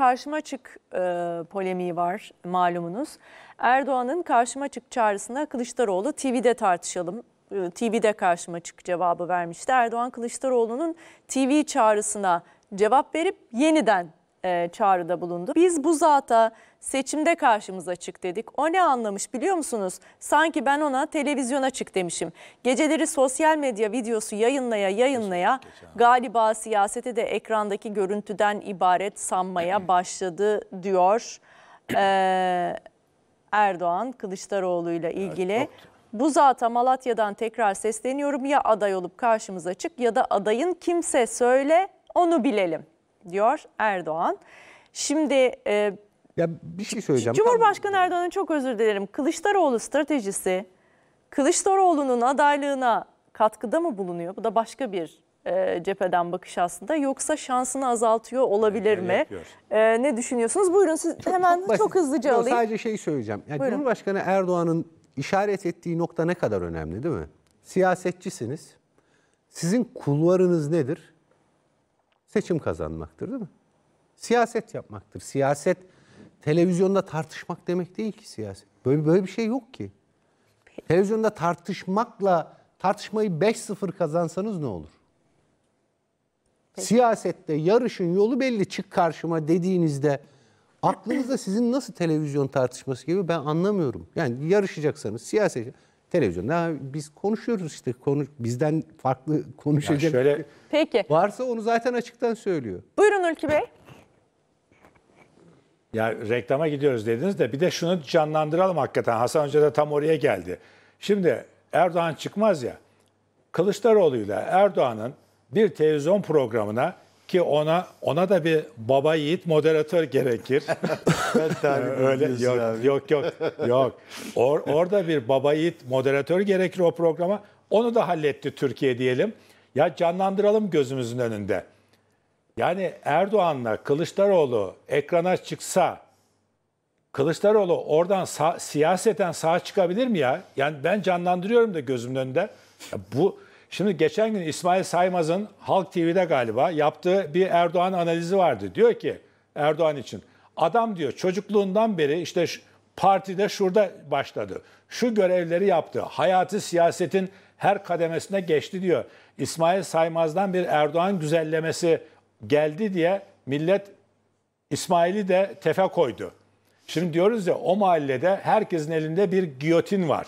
karşıma çık polemiği var malumunuz. Erdoğan'ın karşıma çık çağrısına Kılıçdaroğlu TV'de tartışalım, TV'de karşıma çık cevabı vermişti. Erdoğan Kılıçdaroğlu'nun TV çağrısına cevap verip yeniden çağrıda bulundu. Biz bu zata seçimde karşımıza çık dedik. O ne anlamış biliyor musunuz? Sanki ben ona televizyona çık demişim. Geceleri sosyal medya videosu yayınlaya galiba siyaseti de ekrandaki görüntüden ibaret sanmaya başladı diyor Erdoğan Kılıçdaroğlu'yla ilgili. Evet, bu zata Malatya'dan tekrar sesleniyorum, ya aday olup karşımıza çık ya da adayın kimse söyle onu bilelim diyor Erdoğan. Şimdi ya bir şey söyleyeceğim. Cumhurbaşkanı Erdoğan'ın, çok özür dilerim, Kılıçdaroğlu stratejisi Kılıçdaroğlu'nun adaylığına katkıda mı bulunuyor? Bu da başka bir cepheden bakış aslında. Yoksa şansını azaltıyor olabilir mi? Ne düşünüyorsunuz? Buyurun siz hemen çok hızlıca alayım. Sadece şey söyleyeceğim. Yani Cumhurbaşkanı Erdoğan'ın işaret ettiği nokta ne kadar önemli değil mi? Siyasetçisiniz. Sizin kulvarınız nedir? Seçim kazanmaktır değil mi? Siyaset yapmaktır. Siyaset televizyonda tartışmak demek değil ki siyaset. Böyle bir şey yok ki. Televizyonda tartışmayı 5-0 kazansanız ne olur? Peki. Siyasette yarışın yolu belli, çık karşıma dediğinizde aklınızda sizin nasıl televizyon tartışması gibi, ben anlamıyorum. Yani yarışacaksanız siyaset... Televizyonda biz konuşuyoruz işte, bizden farklı konuşacak şöyle, peki, varsa onu zaten açıktan söylüyor. Buyurun Hulki Bey. Ya reklama gidiyoruz dediniz de bir de şunu canlandıralım hakikaten. Hasan Hoca da tam oraya geldi. Şimdi Erdoğan çıkmaz ya, Kılıçdaroğlu'yla Erdoğan'ın bir televizyon programına, ki ona da bir baba yiğit moderatör gerekir. Öyle yok. Orada bir baba yiğit moderatör gerekir o programa. Onu da halletti Türkiye diyelim. Ya canlandıralım gözümüzün önünde. Yani Erdoğan'la Kılıçdaroğlu ekrana çıksa, Kılıçdaroğlu oradan siyaseten sağa çıkabilir mi ya? Yani ben canlandırıyorum da gözümün önünde. Ya bu... Şimdi geçen gün İsmail Saymaz'ın Halk TV'de galiba yaptığı bir Erdoğan analizi vardı. Diyor ki Erdoğan için, adam diyor çocukluğundan beri işte partide şurada başladı, şu görevleri yaptı, hayatı siyasetin her kademesine geçti diyor. İsmail Saymaz'dan bir Erdoğan güzellemesi geldi diye millet İsmail'i de tefe koydu. Şimdi diyoruz ya, o mahallede herkesin elinde bir giyotin var.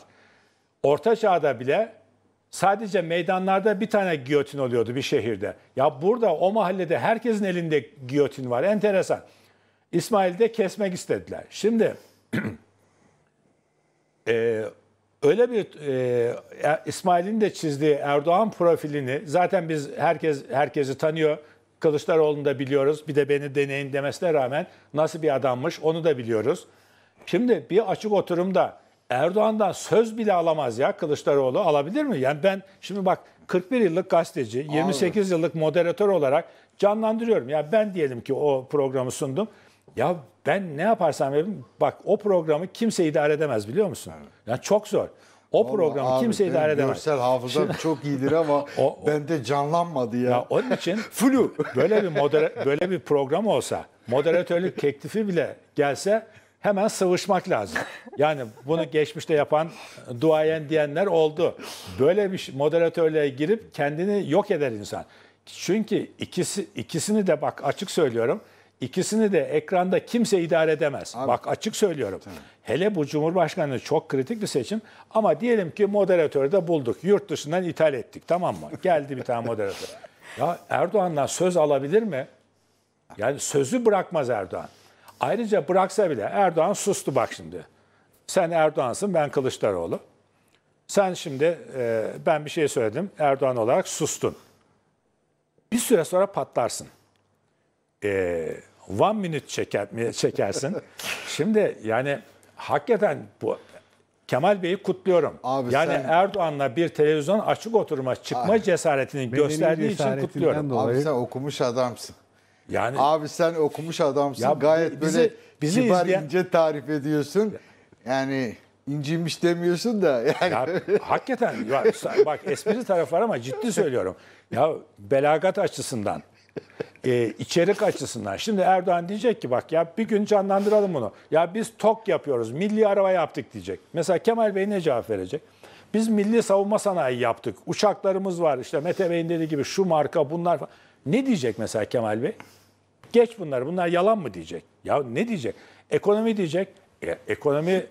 Orta çağda bile sadece meydanlarda bir tane giyotin oluyordu bir şehirde. Ya burada o mahallede herkesin elinde giyotin var. Enteresan. İsmail'i de kesmek istediler. Şimdi öyle bir İsmail'in de çizdiği Erdoğan profilini zaten biz herkesi tanıyor. Kılıçdaroğlu'nu da biliyoruz. Bir de beni deneyin demesine rağmen nasıl bir adammış onu da biliyoruz. Şimdi bir açık oturumda Erdoğan'dan söz bile alamaz ya Kılıçdaroğlu, alabilir mi? Yani ben şimdi bak 41 yıllık gazeteci, 28 yıllık moderatör olarak canlandırıyorum. Ya ben diyelim ki o programı sundum. Ya ben ne yaparsam yapayım, bak o programı kimse idare edemez biliyor musun? Ya çok zor. O vallahi programı kimse idare edemez. Görsel hafızam çok iyidir ama bende canlanmadı ya. Ya onun için flu böyle bir program olsa, moderatörlük teklifi bile gelse hemen sıvışmak lazım. Yani bunu geçmişte yapan duayen diyenler oldu. Böyle bir moderatörlüğe girip kendini yok eder insan. Çünkü ikisini de bak açık söylüyorum. İkisini de ekranda kimse idare edemez. Abi, bak açık söylüyorum. Tamam. Hele bu Cumhurbaşkanlığı çok kritik bir seçim. Ama diyelim ki moderatörü de bulduk. Yurt dışından ithal ettik, tamam mı? Geldi bir tane moderatör. Ya Erdoğan'dan söz alabilir mi? Yani sözü bırakmaz Erdoğan. Ayrıca bıraksa bile Erdoğan sustu bak şimdi. Sen Erdoğan'sın, ben Kılıçdaroğlu. Sen şimdi ben bir şey söyledim, Erdoğan olarak sustun. Bir süre sonra patlarsın. One minute çekersin. Şimdi yani hakikaten bu Kemal Bey'i kutluyorum. Abi yani sen... Erdoğan'la bir televizyon açık oturuma çıkma abi, cesaretini gösterdiği için kutluyorum. Dolayı... Abi sen okumuş adamsın. Yani, abi sen okumuş adamsın. Ya, gayet bizi kibar izleyen... ince tarif ediyorsun. Yani incinmiş demiyorsun da. Yani. Ya, hakikaten ya, bak espri tarafı var ama ciddi söylüyorum. Ya belagat açısından, içerik açısından. Şimdi Erdoğan diyecek ki bak ya bir gün canlandıralım bunu. Ya biz TOK yapıyoruz, milli araba yaptık diyecek. Mesela Kemal Bey ne cevap verecek? Biz milli savunma sanayi yaptık, uçaklarımız var, işte Mete Bey'in dediği gibi şu marka bunlar falan. Ne diyecek mesela Kemal Bey? Geç bunları, bunlar yalan mı diyecek? Ya ne diyecek? Ekonomi diyecek. Ekonomi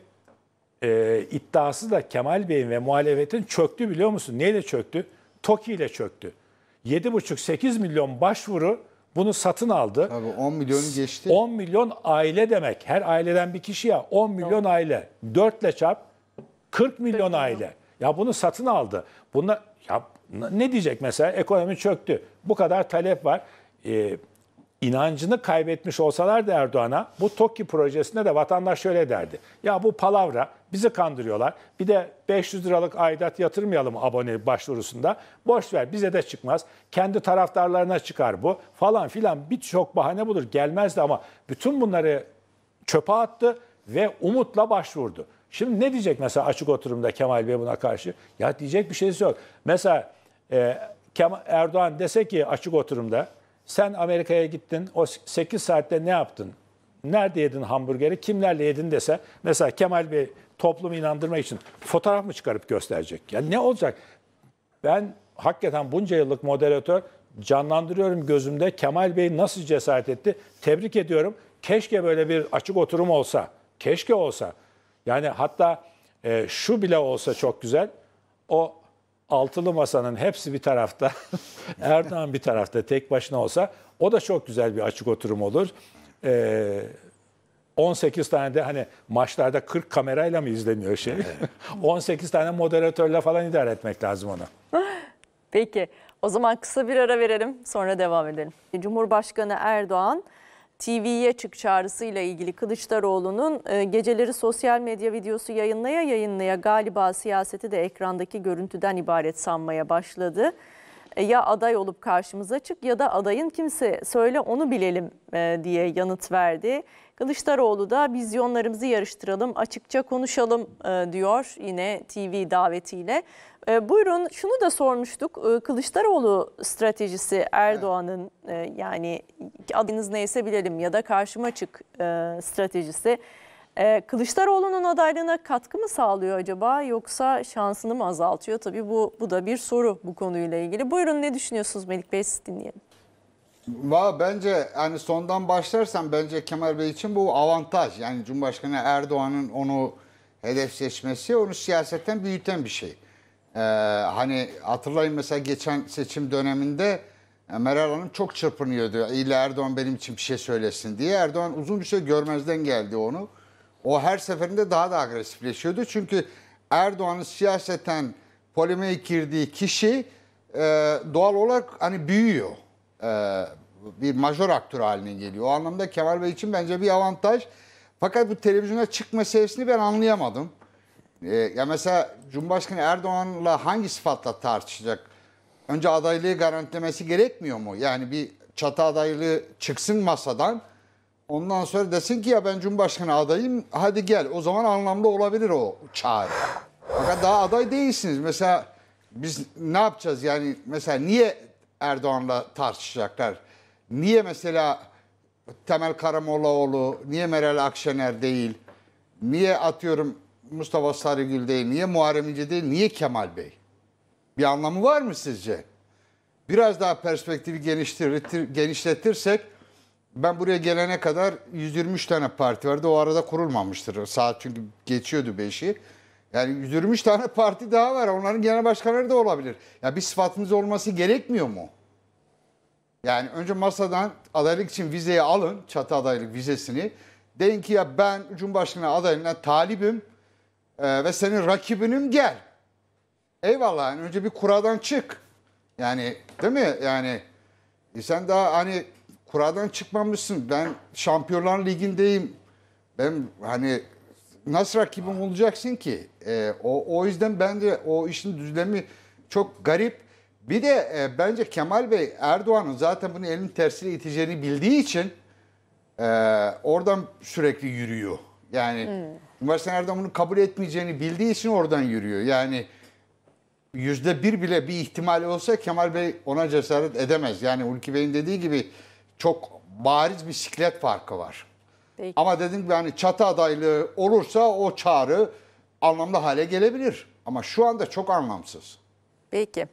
iddiası da Kemal Bey'in ve muhalefetin çöktü biliyor musun? Neyle çöktü? TOKİ ile çöktü. 7,5-8 milyon başvuru bunu satın aldı. Tabii 10 milyonu geçti. 10 milyon aile demek. Her aileden bir kişi ya. 10 milyon tamam. Aile. 4 ile çarp 40 milyon aile. Ya bunu satın aldı. Bunda ya ne diyecek mesela? Ekonomi çöktü. Bu kadar talep var. İnancını kaybetmiş olsalar da Erdoğan'a bu TOKİ projesinde de vatandaş şöyle derdi. Ya bu palavra, bizi kandırıyorlar. Bir de 500 liralık aidat yatırmayalım abone başvurusunda. Boş ver, bize de çıkmaz. Kendi taraftarlarına çıkar bu falan filan, birçok bahane bulur. Gelmezdi ama bütün bunları çöpe attı ve umutla başvurdu. Şimdi ne diyecek mesela açık oturumda Kemal Bey buna karşı? Ya diyecek bir şeysi yok. Mesela Erdoğan dese ki açık oturumda, sen Amerika'ya gittin, o 8 saatte ne yaptın? Nerede yedin hamburgeri, kimlerle yedin dese, mesela Kemal Bey toplumu inandırmak için fotoğraf mı çıkarıp gösterecek? Yani ne olacak? Ben hakikaten bunca yıllık moderatör canlandırıyorum gözümde. Kemal Bey nasıl cesaret etti? Tebrik ediyorum. Keşke böyle bir açık oturum olsa. Keşke olsa. Yani hatta şu bile olsa çok güzel. O altılı masanın hepsi bir tarafta, Erdoğan bir tarafta tek başına olsa o da çok güzel bir açık oturum olur. 18 tane de hani maçlarda 40 kamerayla mı izleniyor şey? 18 tane moderatörle falan idare etmek lazım onu. Peki o zaman kısa bir ara verelim, sonra devam edelim. Cumhurbaşkanı Erdoğan TV'ye çık çağrısıyla ilgili Kılıçdaroğlu'nun geceleri sosyal medya videosu yayınlaya galiba siyaseti de ekrandaki görüntüden ibaret sanmaya başladı. Ya aday olup karşımıza çık ya da adayın kimse söyle onu bilelim diye yanıt verdi. Kılıçdaroğlu da vizyonlarımızı yarıştıralım, açıkça konuşalım diyor yine TV davetiyle. Buyurun, şunu da sormuştuk. Kılıçdaroğlu stratejisi Erdoğan'ın yani adınız neyse bilelim ya da karşıma çık stratejisi. Kılıçdaroğlu'nun adaylığına katkı mı sağlıyor acaba yoksa şansını mı azaltıyor? Tabii bu da bir soru bu konuyla ilgili. Buyurun, ne düşünüyorsunuz Melik Bey, siz dinleyelim. Bence yani sondan başlarsam bence Kemal Bey için bu avantaj. Yani Cumhurbaşkanı Erdoğan'ın onu hedef seçmesi onu siyasetten büyüten bir şey. Hani hatırlayın mesela geçen seçim döneminde Meral Hanım çok çırpınıyordu. İlla Erdoğan benim için bir şey söylesin diye. Erdoğan uzun bir süre görmezden geldi onu. O her seferinde daha da agresifleşiyordu. Çünkü Erdoğan'ın siyaseten polemiğe girdiği kişi doğal olarak hani büyüyor. Bir majör aktör haline geliyor. O anlamda Kemal Bey için bence bir avantaj. Fakat bu televizyona çıkma meselesini ben anlayamadım. Ya mesela Cumhurbaşkanı Erdoğan'la hangi sıfatla tartışacak? Önce adaylığı garantilemesi gerekmiyor mu? Yani bir çatı adaylığı çıksın masadan. Ondan sonra desin ki ya ben Cumhurbaşkanı adayım, hadi gel. O zaman anlamlı olabilir o çağrı. Fakat daha aday değilsiniz. Mesela biz ne yapacağız? Yani mesela niye Erdoğan'la tartışacaklar? Niye mesela Temel Karamollaoğlu, niye Meral Akşener değil? Niye atıyorum Mustafa Sarıgül değil, niye Muharrem İnce değil, niye Kemal Bey? Bir anlamı var mı sizce? Biraz daha perspektifi genişletirsek, ben buraya gelene kadar 123 tane parti vardı. O arada kurulmamıştır. Saat çünkü geçiyordu 5'i. Yani 123 tane parti daha var. Onların genel başkanları da olabilir. Ya bir sıfatınız olması gerekmiyor mu? Yani önce masadan adaylık için vizeyi alın, çatı adaylık vizesini. Deyin ki ya ben Cumhurbaşkanı adayına talibim ve senin rakibinim, gel. Eyvallah, yani önce bir kuradan çık. Yani değil mi? Yani sen daha hani kuradan çıkmamışsın. Ben Şampiyonlar Ligi'ndeyim. Ben hani nasıl rakibim olacaksın ki? O yüzden bence o işin düzlemi çok garip. Bir de bence Kemal Bey Erdoğan'ın zaten bunu elin tersiyle iteceğini bildiği için oradan sürekli yürüyor. Yani Cumhurbaşkanı Erdoğan bunu kabul etmeyeceğini bildiği için oradan yürüyor. Yani %1 bile bir ihtimali olsa Kemal Bey ona cesaret edemez. Yani Hulki Bey'in dediği gibi çok bariz bir siklet farkı var. Peki. Ama dedim ki yani çatı adaylığı olursa o çağrı anlamlı hale gelebilir. Ama şu anda çok anlamsız. Peki.